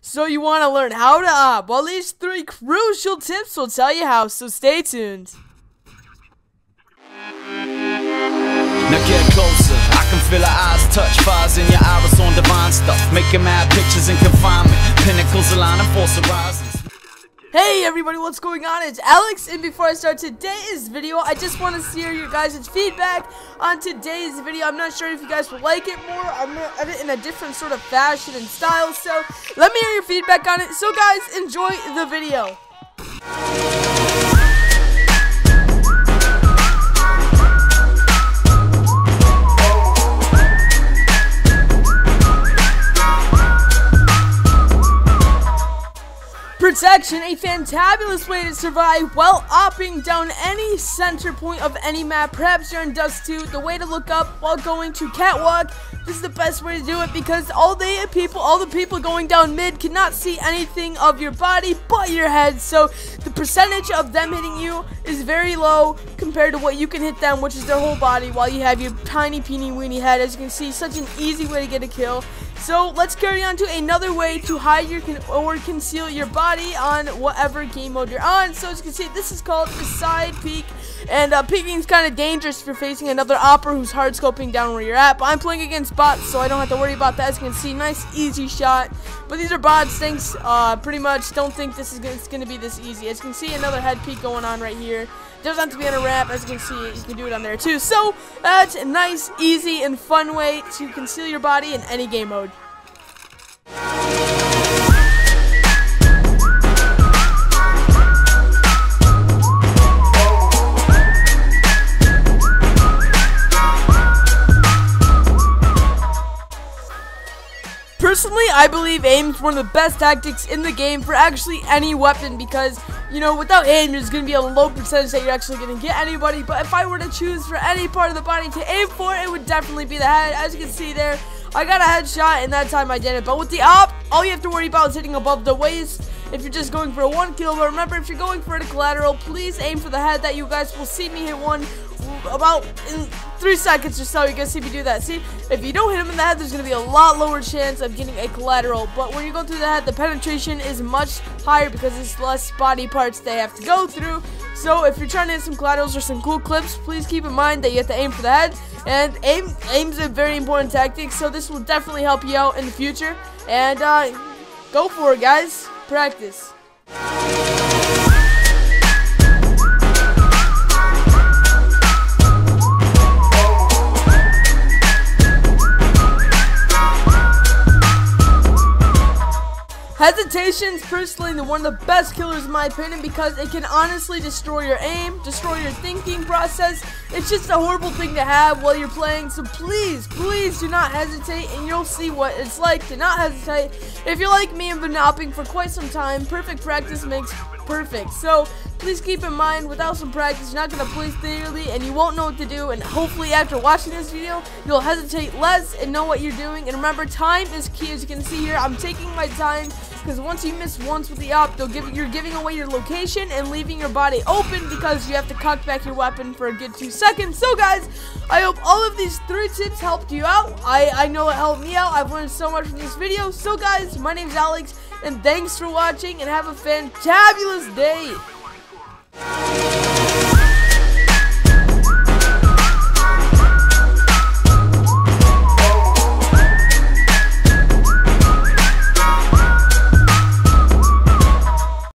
So you want to learn how to op? Well, these three crucial tips will tell you how, so stay tuned. Now get closer, I can feel her eyes touch, fires in your iris on divine stuff, making mad pictures in confinement, pinnacles aligning force horizons. Hey everybody, what's going on? It's Alex, and before I start today's video, I just want to hear your guys' feedback on today's video. I'm not sure if you guys will like it more. I'm going to edit in a different sort of fashion and style, so let me hear your feedback on it. So guys, enjoy the video. Protection, a fantabulous way to survive while opping down any center point of any map. Perhaps you're in Dust 2, the way to look up while going to catwalk. This is the best way to do it because all the people going down mid cannot see anything of your body but your head. So the percentage of them hitting you is very low compared to what you can hit them, which is their whole body, while you have your tiny peeny weeny head. As you can see, such an easy way to get a kill. So let's carry on to another way to hide your or conceal your body on whatever game mode you're on. So as you can see, this is called the side peek, and peeking is kind of dangerous if you're facing another opper who's hard scoping down where you're at. But I'm playing against bots, so I don't have to worry about that. As you can see, nice easy shot. But these are bots, thanks. Pretty much, don't think this is going to be this easy. As you can see, another head peek going on right here. Doesn't have to be on a ramp. As you can see, you can do it on there too. So that's a nice, easy, and fun way to conceal your body in any game mode. Personally, I believe aim is one of the best tactics in the game for actually any weapon because, you know, without aim, there's going to be a low percentage that you're actually going to get anybody. But if I were to choose for any part of the body to aim for, it would definitely be the head. As you can see there, I got a headshot, and that time I did it. But with the op, all you have to worry about is hitting above the waist if you're just going for a one kill. But remember, if you're going for a collateral, please aim for the head. That you guys will see me hit one about in 3 seconds or so. You're gonna see me do that. See, if you don't hit him in the head, there's gonna be a lot lower chance of getting a collateral, but when you go through the head, the penetration is much higher because it's less body parts they have to go through. So if you're trying to hit some collaterals or some cool clips, please keep in mind that you have to aim for the head, and aim's a very important tactic, so this will definitely help you out in the future. And go for it, guys. Practice. Hesitation is personally one of the best killers in my opinion because it can honestly destroy your aim, destroy your thinking process. It's just a horrible thing to have while you're playing, so please, please do not hesitate, and you'll see what it's like to not hesitate. If you're like me and been opping for quite some time, perfect practice makes perfect. So please keep in mind, without some practice, you're not going to play theoretically, and you won't know what to do, and hopefully after watching this video, you'll hesitate less and know what you're doing. And remember, time is key. As you can see here, I'm taking my time, because once you miss once with the op, you're giving away your location and leaving your body open because you have to cock back your weapon for a good 2 seconds. So guys, I hope all of these three tips helped you out. I know it helped me out. I've learned so much from this video. So guys, my name's Alex, and thanks for watching, and have a fantabulous day.